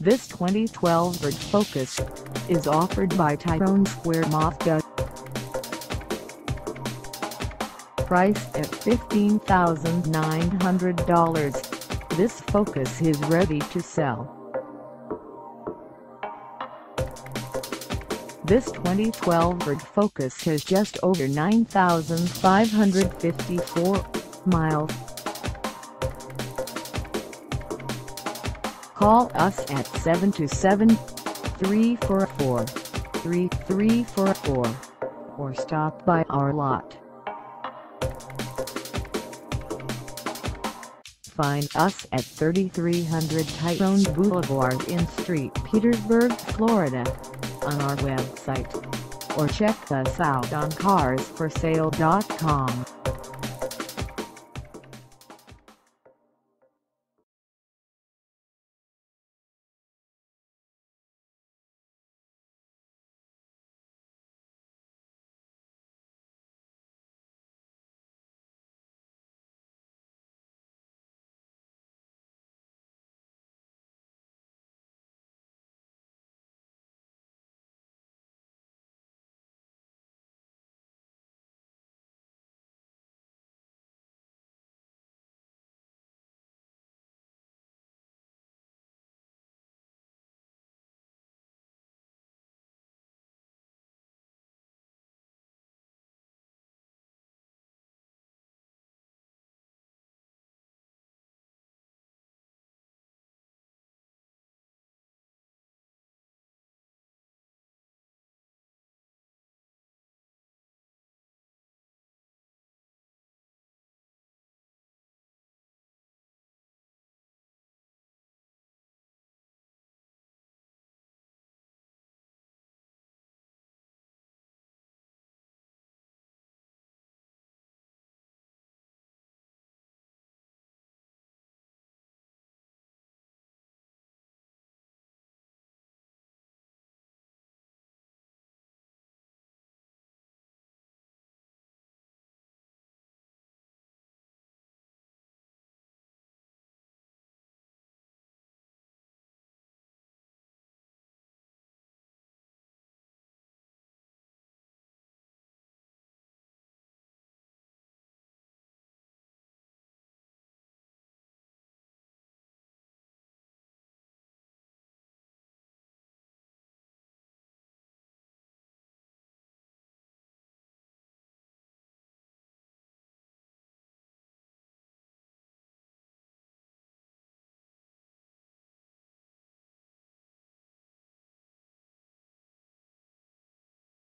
This 2012 Focus is offered by Tyrone Square Mazda. Priced at $15,900, this Focus is ready to sell. This 2012 Ford Focus has just over 9,554 miles. Call us at 727-344-3344 or stop by our lot. Find us at 3300 Tyrone Boulevard in St. Petersburg, Florida, on our website, or check us out on carsforsale.com.